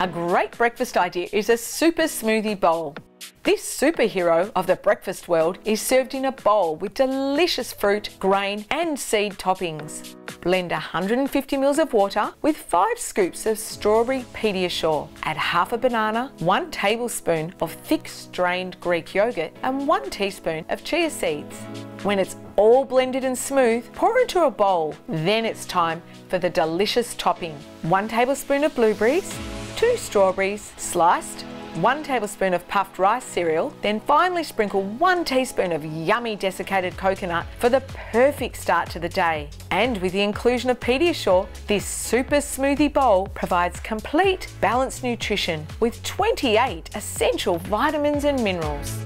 A great breakfast idea is a super smoothie bowl. This superhero of the breakfast world is served in a bowl with delicious fruit, grain and seed toppings. Blend 150 ml of water with 5 scoops of strawberry PediaSure. Add half a banana, 1 tablespoon of thick strained Greek yogurt and 1 teaspoon of chia seeds. When it's all blended and smooth, pour into a bowl. Then it's time for the delicious topping. 1 tablespoon of blueberries, 2 strawberries sliced, 1 tablespoon of puffed rice cereal, then finally sprinkle 1 teaspoon of yummy desiccated coconut for the perfect start to the day. And with the inclusion of PediaSure, this super smoothie bowl provides complete, balanced nutrition with 28 essential vitamins and minerals.